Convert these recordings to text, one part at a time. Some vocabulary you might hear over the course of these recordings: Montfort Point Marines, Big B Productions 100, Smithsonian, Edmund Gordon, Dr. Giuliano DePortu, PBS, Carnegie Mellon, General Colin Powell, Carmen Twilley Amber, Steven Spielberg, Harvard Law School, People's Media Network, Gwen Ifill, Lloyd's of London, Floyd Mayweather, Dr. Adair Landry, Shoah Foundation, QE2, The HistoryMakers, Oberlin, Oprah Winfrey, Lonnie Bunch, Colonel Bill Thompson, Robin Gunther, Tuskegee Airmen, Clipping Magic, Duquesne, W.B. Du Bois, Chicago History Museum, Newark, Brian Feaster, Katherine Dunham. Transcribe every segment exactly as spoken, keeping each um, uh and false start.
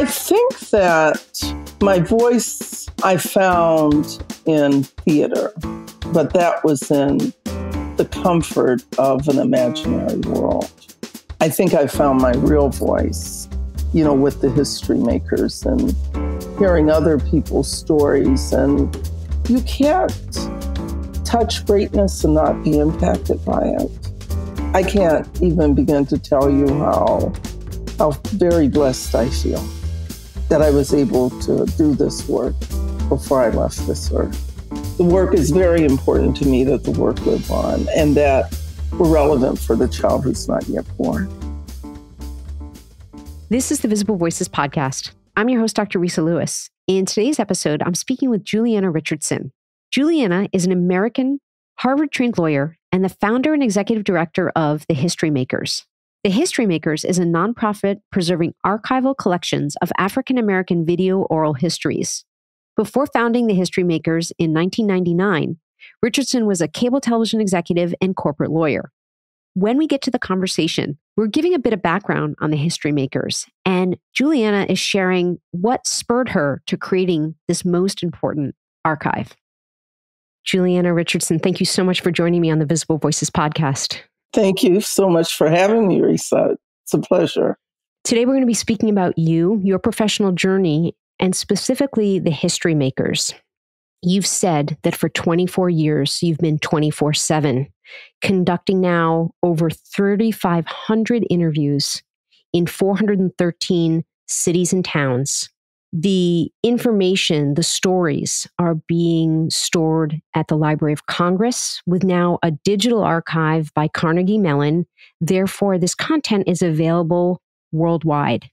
I think that my voice I found in theater, but that was in the comfort of an imaginary world. I think I found my real voice, you know, with the History Makers and hearing other people's stories. And you can't touch greatness and not be impacted by it. I can't even begin to tell you how, how very blessed I feel that I was able to do this work before I left this earth. The work is very important to me, that the work live on and that we're relevant for the child who's not yet born. This is the Visible Voices Podcast. I'm your host, Doctor Risa Lewis. In today's episode, I'm speaking with Julieanna Richardson. Julieanna is an American Harvard-trained lawyer and the founder and executive director of The History Makers. The History Makers is a nonprofit preserving archival collections of African-American video oral histories. Before founding The History Makers in nineteen ninety-nine, Richardson was a cable television executive and corporate lawyer. When we get to the conversation, we're giving a bit of background on The History Makers, and Julieanna is sharing what spurred her to creating this most important archive. Julieanna Richardson, thank you so much for joining me on the Visible Voices Podcast. Thank you so much for having me, Risa. It's a pleasure. Today, we're going to be speaking about you, your professional journey, and specifically The History Makers. You've said that for twenty-four years, you've been twenty-four seven, conducting now over three thousand five hundred interviews in four hundred thirteen cities and towns. The information, the stories are being stored at the Library of Congress with now a digital archive by Carnegie Mellon. Therefore, this content is available worldwide.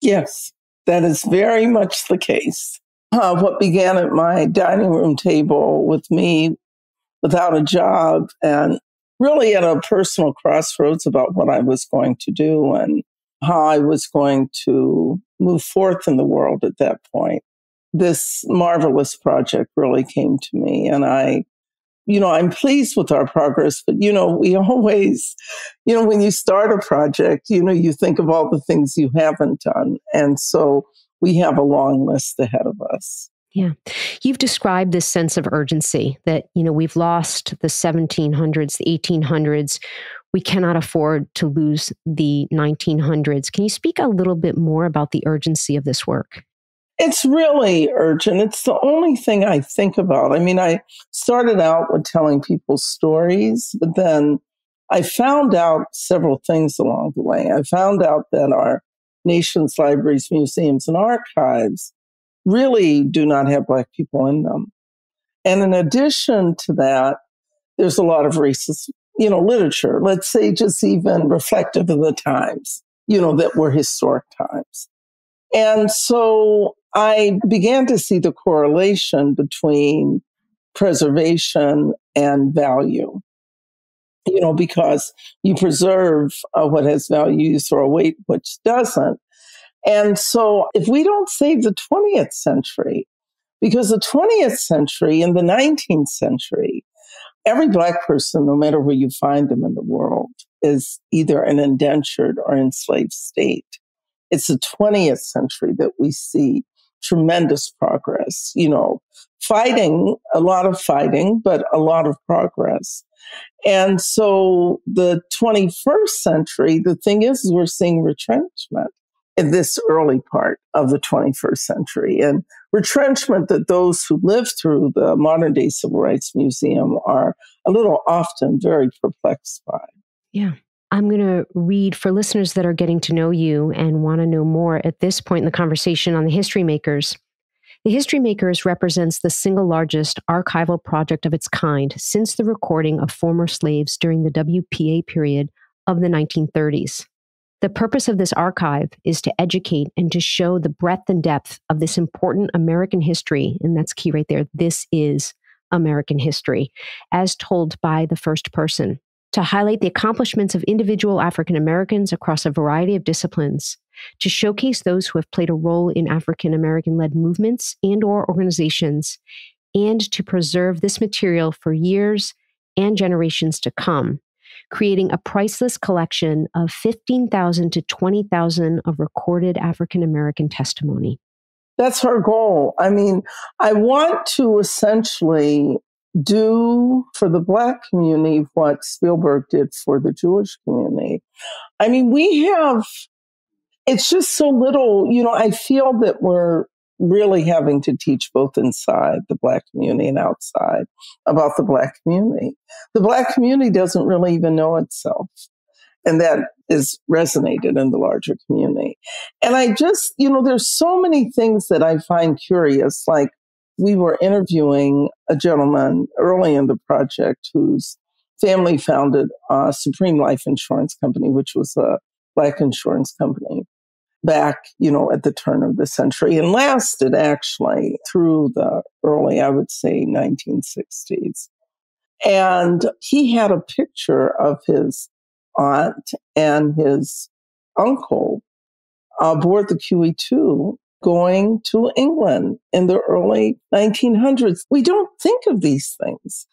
Yes, that is very much the case. Uh, what began at my dining room table with me without a job and really at a personal crossroads about what I was going to do and how I was going to move forth in the world at that point. This marvelous project really came to me. And I, you know, I'm pleased with our progress, but, you know, we always, you know, when you start a project, you know, you think of all the things you haven't done. And so we have a long list ahead of us. Yeah. You've described this sense of urgency that, you know, we've lost the seventeen hundreds, the eighteen hundreds. We cannot afford to lose the nineteen hundreds. Can you speak a little bit more about the urgency of this work? It's really urgent. It's the only thing I think about. I mean, I started out with telling people stories, but then I found out several things along the way. I found out that our nation's libraries, museums, and archives really do not have Black people in them. And in addition to that, there's a lot of racism. You know, literature, let's say just even reflective of the times, you know, that were historic times. And so I began to see the correlation between preservation and value, you know, because you preserve uh, what has value, you throw away which doesn't. And so if we don't save the twentieth century, because the twentieth century and the nineteenth century, every Black person, no matter where you find them in the world, is either an indentured or enslaved state. It's the twentieth century that we see tremendous progress, you know, fighting, a lot of fighting, but a lot of progress. And so the twenty-first century, the thing is, is we're seeing retrenchment in this early part of the twenty-first century. And retrenchment that those who lived through the modern day Civil Rights Museum are a little often very perplexed by. Yeah. I'm going to read for listeners that are getting to know you and want to know more at this point in the conversation on the History Makers. The History Makers represents the single largest archival project of its kind since the recording of former slaves during the W P A period of the nineteen thirties. The purpose of this archive is to educate and to show the breadth and depth of this important American history. And that's key right there. This is American history, as told by the first person, to highlight the accomplishments of individual African Americans across a variety of disciplines, to showcase those who have played a role in African American-led movements and or organizations, and to preserve this material for years and generations to come, creating a priceless collection of fifteen thousand to twenty thousand of recorded African-American testimony. That's her goal. I mean, I want to essentially do for the Black community what Spielberg did for the Jewish community. I mean, we have, it's just so little, you know, I feel that we're really having to teach both inside the Black community and outside about the Black community. The Black community doesn't really even know itself. And that is resonated in the larger community. And I just, you know, there's so many things that I find curious. Like, we were interviewing a gentleman early in the project whose family founded uh, Supreme Life Insurance Company, which was a Black insurance company back, you know, at the turn of the century, and lasted actually through the early, I would say, nineteen sixties. And he had a picture of his aunt and his uncle aboard the Q E two going to England in the early nineteen hundreds. We don't think of these things,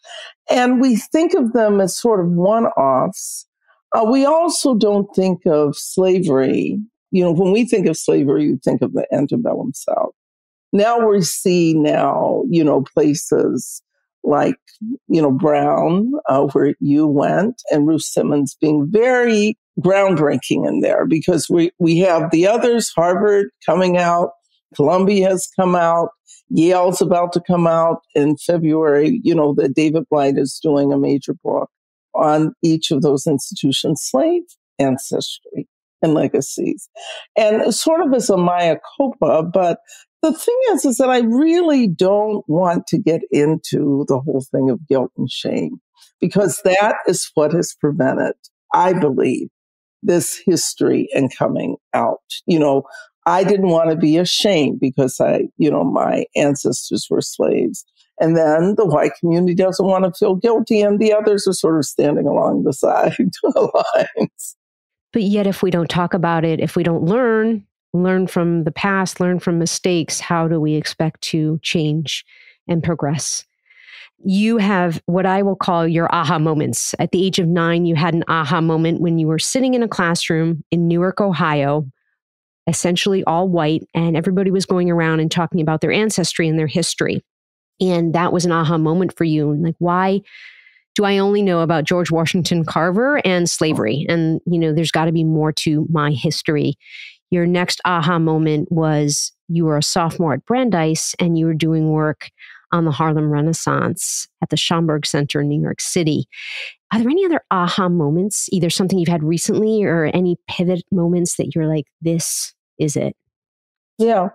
and we think of them as sort of one-offs. Uh, we also don't think of slavery. You know, when we think of slavery, you think of the antebellum South. Now we see now, you know, places like, you know, Brown, uh, where you went, and Ruth Simmons being very groundbreaking in there, because we, we have the others, Harvard coming out, Columbia has come out, Yale's about to come out in February, you know, that David Blight is doing a major book on each of those institutions' slave ancestry and legacies. And sort of as a mea culpa, but the thing is, is that I really don't want to get into the whole thing of guilt and shame, because that is what has prevented, I believe, this history and coming out. You know, I didn't want to be ashamed because I, you know, my ancestors were slaves. And then the white community doesn't want to feel guilty, and the others are sort of standing along the side of the lines. But yet, if we don't talk about it, if we don't learn, learn from the past, learn from mistakes, how do we expect to change and progress? You have what I will call your aha moments. At the age of nine, you had an aha moment when you were sitting in a classroom in Newark, Ohio, essentially all white, and everybody was going around and talking about their ancestry and their history. And that was an aha moment for you. Like, why do I only know about George Washington Carver and slavery? And, you know, there's got to be more to my history. Your next aha moment was you were a sophomore at Brandeis, and you were doing work on the Harlem Renaissance at the Schomburg Center in New York City. Are there any other aha moments, either something you've had recently or any pivot moments that you're like, this is it? Yeah.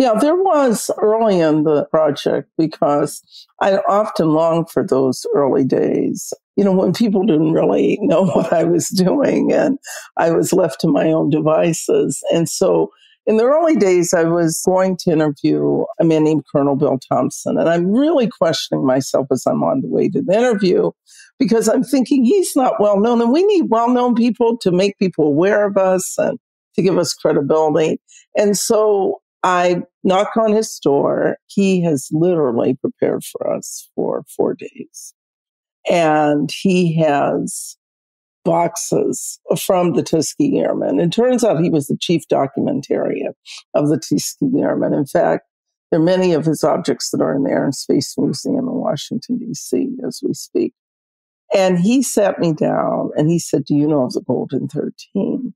Yeah, there was early in the project, because I often long for those early days, you know, when people didn't really know what I was doing and I was left to my own devices. And so in the early days, I was going to interview a man named Colonel Bill Thompson. And I'm really questioning myself as I'm on the way to the interview, because I'm thinking he's not well known, and we need well-known people to make people aware of us and to give us credibility. And so I knock on his door. He has literally prepared for us for four days. And he has boxes from the Tuskegee Airmen. It turns out he was the chief documentarian of the Tuskegee Airmen. In fact, there are many of his objects that are in the Air and Space Museum in Washington, D C as we speak. And he sat me down and he said, "Do you know of the Golden thirteen?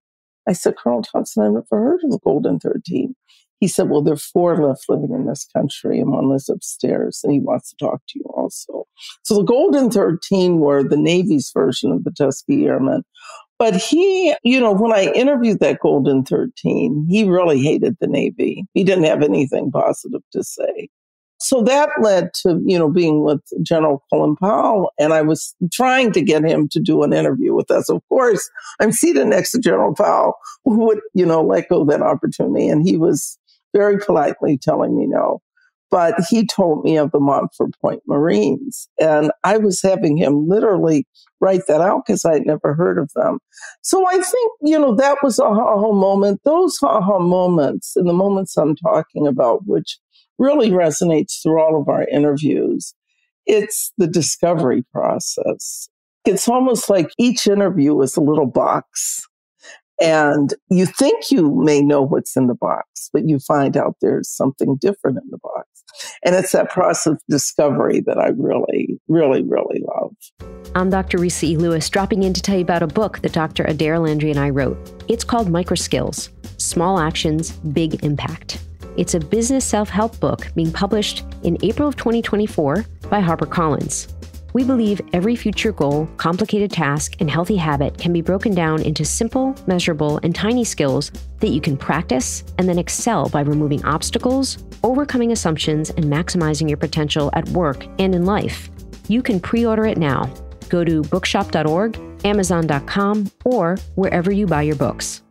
I said, "Colonel Thompson, I've never heard of the Golden thirteen. He said, "Well, there are four left living in this country, and one lives upstairs, and he wants to talk to you also." So the Golden thirteen were the Navy's version of the Tuskegee Airmen. But he, you know, when I interviewed that Golden thirteen, he really hated the Navy. He didn't have anything positive to say. So that led to, you know, being with General Colin Powell, and I was trying to get him to do an interview with us. Of course, I'm seated next to General Powell, who would, you know, let go of that opportunity. And he was very politely telling me no. But he told me of the Montfort Point Marines, and I was having him literally write that out because I had never heard of them. So I think, you know, that was a ha-ha moment. Those ha-ha moments, and the moments I'm talking about, which really resonates through all of our interviews, it's the discovery process. It's almost like each interview is a little box. And you think you may know what's in the box, but you find out there's something different in the box. And it's that process of discovery that I really, really, really love. I'm Doctor Risa E. Lewis, dropping in to tell you about a book that Doctor Adair Landry and I wrote. It's called Microskills, Small Actions, Big Impact. It's a business self-help book being published in April of twenty twenty-four by HarperCollins. We believe every future goal, complicated task, and healthy habit can be broken down into simple, measurable, and tiny skills that you can practice and then excel by removing obstacles, overcoming assumptions, and maximizing your potential at work and in life. You can pre-order it now. Go to bookshop dot org, amazon dot com, or wherever you buy your books.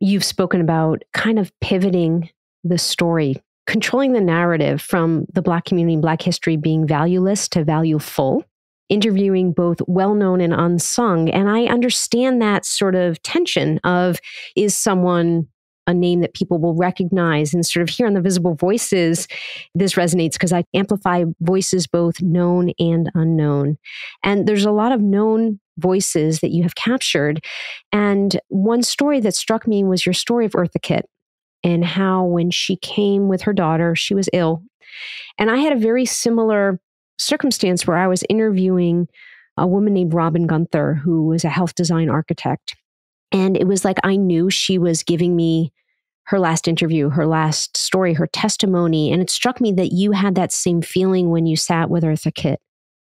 You've spoken about kind of pivoting the story, controlling the narrative from the Black community and Black history being valueless to valueful, interviewing both well-known and unsung. And I understand that sort of tension of, is someone a name that people will recognize? And sort of here on The Visible Voices, this resonates because I amplify voices both known and unknown. And there's a lot of known voices that you have captured. And one story that struck me was your story of Eartha Kitt, and how when she came with her daughter, she was ill. And I had a very similar circumstance where I was interviewing a woman named Robin Gunther, who was a health design architect. And it was like, I knew she was giving me her last interview, her last story, her testimony. And it struck me that you had that same feeling when you sat with Eartha Kitt.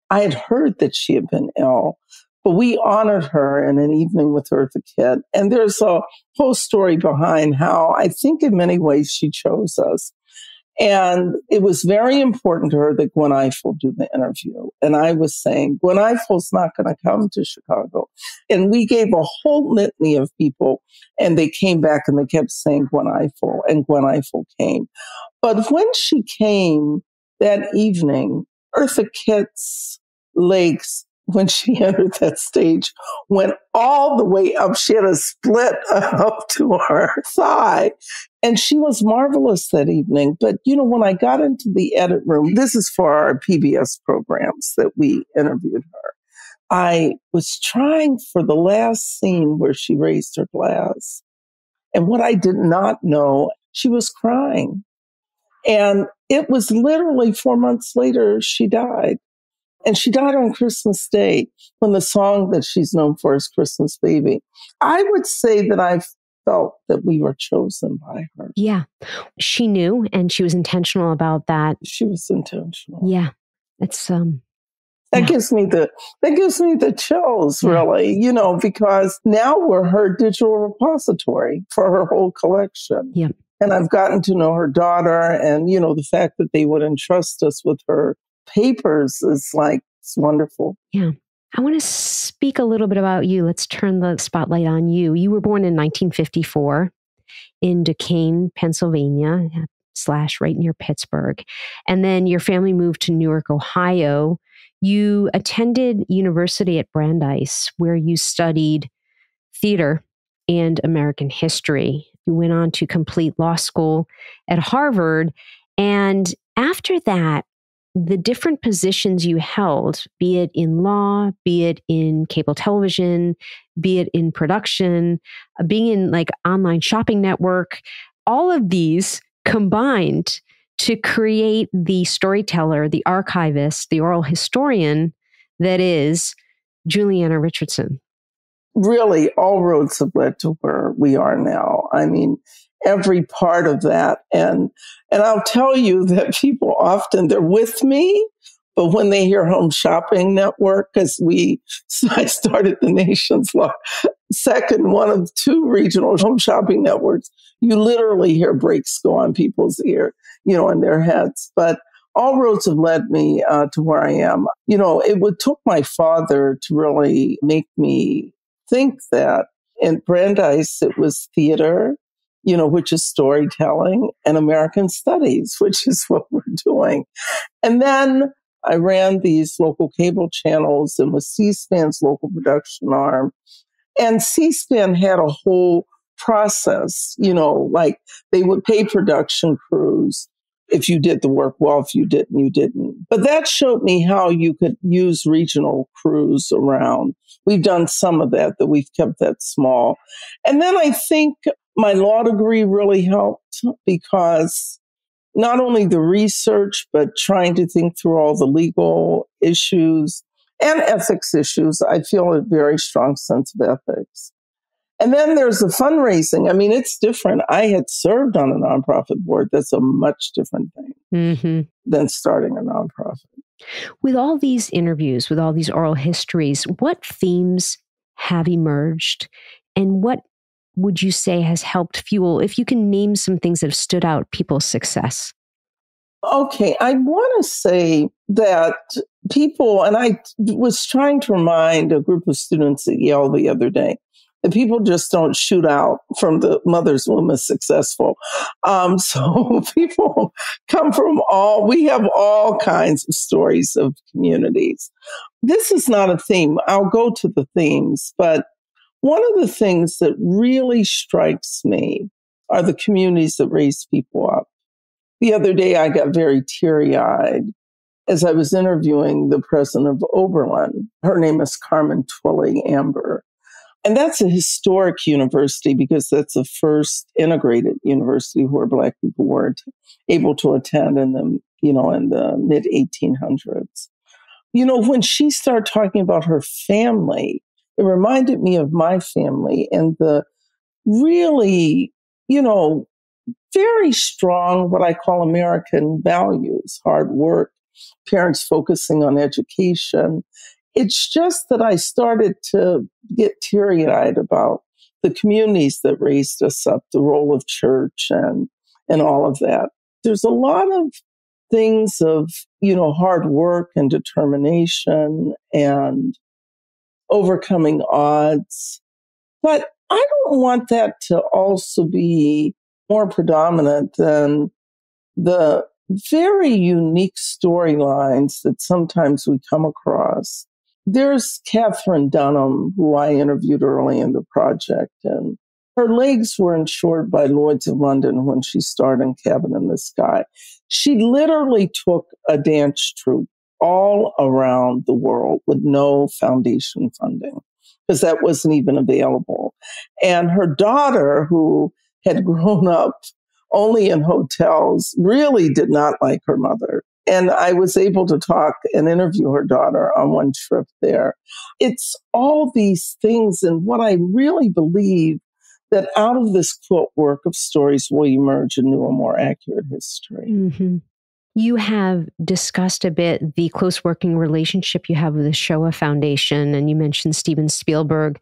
I had heard that she had been ill, but we honored her in an evening with Eartha Kitt. And there's a whole story behind how I think in many ways she chose us. And it was very important to her that Gwen Ifill do the interview. And I was saying, Gwen Ifill's not going to come to Chicago. And we gave a whole litany of people, and they came back and they kept saying Gwen Ifill, and Gwen Ifill came. But when she came that evening, Eartha Kitt's legs, when she entered that stage, went all the way up. She had a split up to her thigh. And she was marvelous that evening. But, you know, when I got into the edit room, this is for our P B S programs that we interviewed her, I was trying for the last scene where she raised her glass. And what I did not know, she was crying. And it was literally four months later, she died. And she died on Christmas Day, when the song that she's known for is Christmas Baby. I would say that I felt that we were chosen by her. Yeah. She knew, and she was intentional about that. She was intentional. Yeah. It's, um, that yeah. gives me the, that gives me the chills, yeah. really, you know, because now we're her digital repository for her whole collection. Yeah. And I've gotten to know her daughter, and, you know, the fact that they would entrust us with her papers is like, it's wonderful. Yeah. I want to speak a little bit about you. Let's turn the spotlight on you. You were born in nineteen fifty-four in Duquesne, Pennsylvania, slash right near Pittsburgh. And then your family moved to Newark, Ohio. You attended university at Brandeis, where you studied theater and American history. You went on to complete law school at Harvard. And after that, the different positions you held, be it in law, be it in cable television, be it in production, being in like online shopping network, all of these combined to create the storyteller, the archivist, the oral historian that is Julieanna Richardson. Really, all roads have led to where we are now. I mean, every part of that. And and I'll tell you that people often, they're with me, but when they hear Home Shopping Network, because we, so I started the nation's second one of two regional home shopping networks, you literally hear breaks go on people's ear, you know, in their heads. But all roads have led me uh, to where I am. You know, it would took my father to really make me think that in Brandeis, it was theater, you know, which is storytelling, and American studies, which is what we're doing. And then I ran these local cable channels and was C-SPAN's local production arm. And C-SPAN had a whole process, you know, like they would pay production crews if you did the work well, if you didn't, you didn't. But that showed me how you could use regional crews around. We've done some of that, that we've kept that small. And then I think my law degree really helped, because not only the research, but trying to think through all the legal issues and ethics issues, I feel a very strong sense of ethics. And then there's the fundraising. I mean, it's different. I had served on a nonprofit board. That's a much different thing mm-hmm. than starting a nonprofit. With all these interviews, with all these oral histories, what themes have emerged, and what would you say has helped fuel, if you can name some things that have stood out, people's success? Okay, I want to say that people, and I was trying to remind a group of students at Yale the other day, that people just don't shoot out from the mother's womb as successful. Um, so people come from all, we have all kinds of stories of communities. This is not a theme. I'll go to the themes, but one of the things that really strikes me are the communities that raise people up. The other day, I got very teary-eyed as I was interviewing the president of Oberlin. Her name is Carmen Twilley Amber. And that's a historic university, because that's the first integrated university where Black people weren't able to attend in the, you know, in the mid eighteen hundreds. You know, when she started talking about her family, it reminded me of my family and the really, you know, very strong, what I call American values, hard work, parents focusing on education. It's just that I started to get teary-eyed about the communities that raised us up, the role of church and, and all of that. There's a lot of things of, you know, hard work and determination and overcoming odds. But I don't want that to also be more predominant than the very unique storylines that sometimes we come across. There's Katherine Dunham, who I interviewed early in the project, and her legs were insured by Lloyd's of London when she starred in Cabin in the Sky. She literally took a dance troupe all around the world with no foundation funding, because that wasn't even available. And her daughter, who had grown up only in hotels, really did not like her mother. And I was able to talk and interview her daughter on one trip there. It's all these things. And what I really believe, that out of this quilt work of stories will emerge a new and more accurate history. Mm-hmm. You have discussed a bit the close working relationship you have with the Shoah Foundation, and you mentioned Steven Spielberg.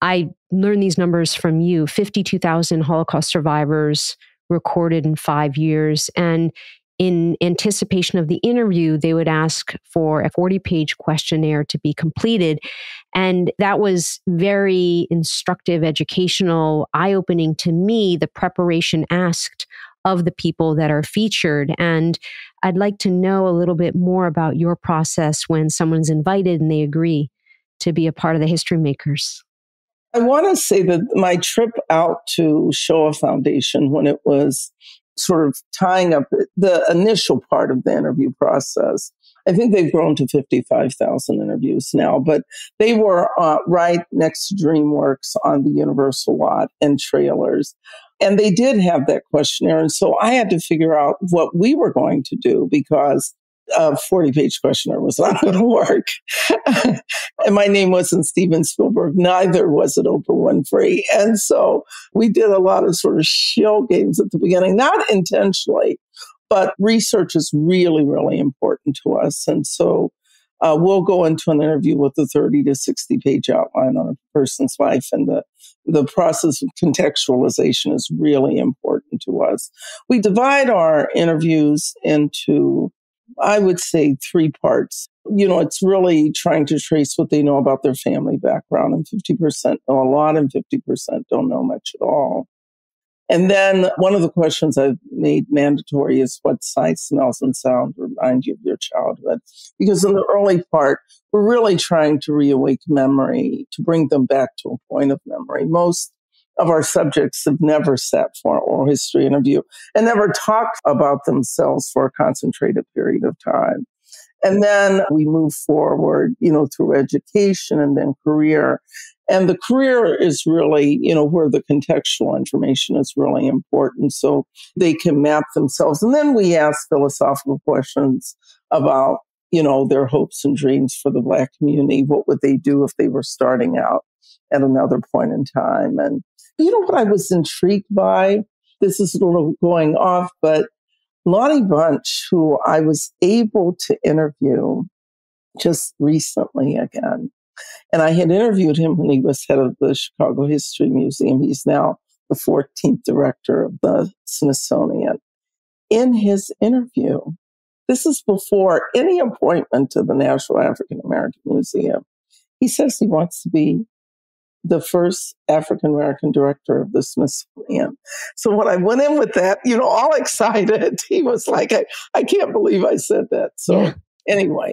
I learned these numbers from you. fifty-two thousand Holocaust survivors recorded in five years. And in anticipation of the interview, they would ask for a forty-page questionnaire to be completed. And that was very instructive, educational, eye-opening to me, the preparation asked of the people that are featured. And I'd like to know a little bit more about your process when someone's invited and they agree to be a part of the History Makers. I want to say that my trip out to Shoah Foundation, when it was sort of tying up the initial part of the interview process, I think they've grown to fifty-five thousand interviews now, but they were uh, right next to DreamWorks on the Universal lot and trailers. And they did have that questionnaire. And so I had to figure out what we were going to do, because a forty-page questionnaire was not going to work. And my name wasn't Steven Spielberg. Neither was it Oprah Winfrey. And so we did a lot of sort of shill games at the beginning, not intentionally, but research is really, really important to us. And so uh, we'll go into an interview with a thirty to sixty page outline on a person's life, and the The process of contextualization is really important to us. We divide our interviews into, I would say, three parts. You know, it's really trying to trace what they know about their family background, and fifty percent know a lot and fifty percent don't know much at all. And then one of the questions I've made mandatory is what sights, smells, and sounds remind you of your childhood? Because in the early part, we're really trying to reawake memory, to bring them back to a point of memory. Most of our subjects have never sat for an oral history interview and never talked about themselves for a concentrated period of time. And then we move forward, you know, through education and then career. And the career is really, you know, where the contextual information is really important so they can map themselves. And then we ask philosophical questions about, you know, their hopes and dreams for the Black community. What would they do if they were starting out at another point in time? And you know what I was intrigued by? This is a little going off, but Lonnie Bunch, who I was able to interview just recently again, and I had interviewed him when he was head of the Chicago History Museum. He's now the fourteenth director of the Smithsonian. In his interview, this is before any appointment to the National African American Museum, he says he wants to be the first African-American director of the Smithsonian. So when I went in with that, you know, all excited, he was like, I, I can't believe I said that. So yeah. Anyway.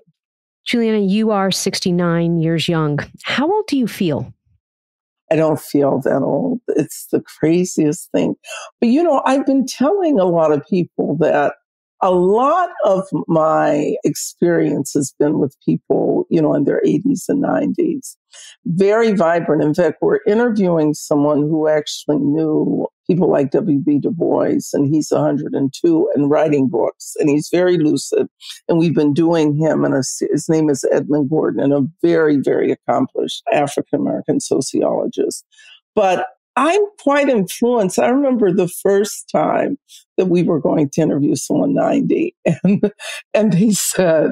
Julieanna, you are sixty-nine years young. How old do you feel? I don't feel that old. It's the craziest thing. But, you know, I've been telling a lot of people that a lot of my experience has been with people, you know, in their eighties and nineties. Very vibrant. In fact, we're interviewing someone who actually knew people like W B Du Bois, and he's one hundred and two and writing books, and he's very lucid. And we've been doing him, and his name is Edmund Gordon, and a very, very accomplished African-American sociologist. But I'm quite influenced. I remember the first time that we were going to interview someone ninety, and and they said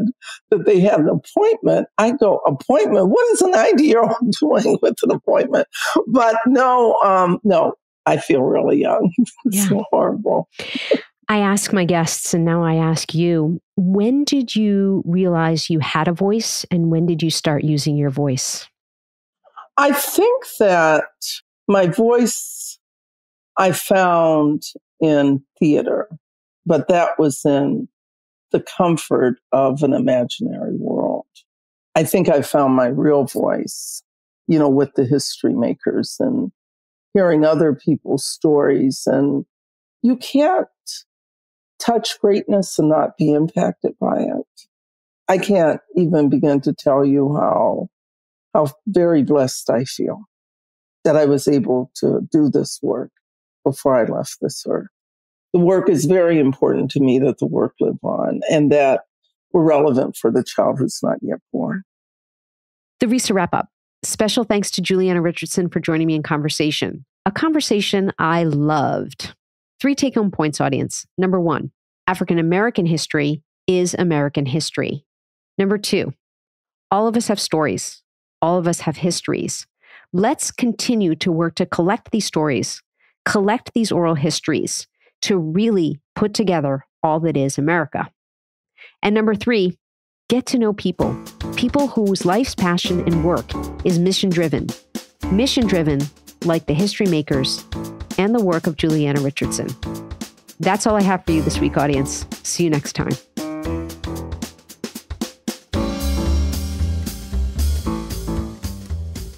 that they had an appointment. I go, appointment? What is a ninety-year-old doing with an appointment? But no, um, no, I feel really young. It's yeah. horrible. I ask my guests, and now I ask you, when did you realize you had a voice, and when did you start using your voice? I think that my voice I found in theater, but that was in the comfort of an imaginary world. I think I found my real voice, you know, with the History Makers and hearing other people's stories. And you can't touch greatness and not be impacted by it. I can't even begin to tell you how, how very blessed I feel that I was able to do this work before I left this earth. The work is very important to me, that the work live on and that we're relevant for the child who's not yet born. The Risa Wrap-Up. Special thanks to Julieanna Richardson for joining me in conversation. A conversation I loved. Three take-home points, audience. Number one, African-American history is American history. Number two, all of us have stories. All of us have histories. Let's continue to work to collect these stories, collect these oral histories, to really put together all that is America. And number three, get to know people, people whose life's passion and work is mission-driven, mission-driven like the History Makers and the work of Julieanna Richardson. That's all I have for you this week, audience. See you next time.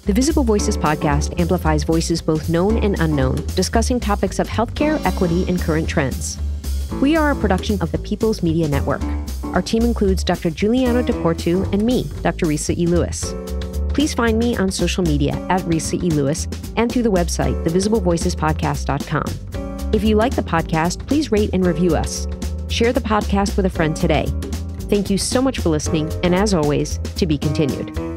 The Visible Voices podcast amplifies voices both known and unknown, discussing topics of healthcare, equity, and current trends. We are a production of the People's Media Network. Our team includes Doctor Giuliano DePortu and me, Doctor Risa E. Lewis. Please find me on social media at Risa E. Lewis and through the website, the visible voices podcast dot com. If you like the podcast, please rate and review us. Share the podcast with a friend today. Thank you so much for listening, and as always, to be continued.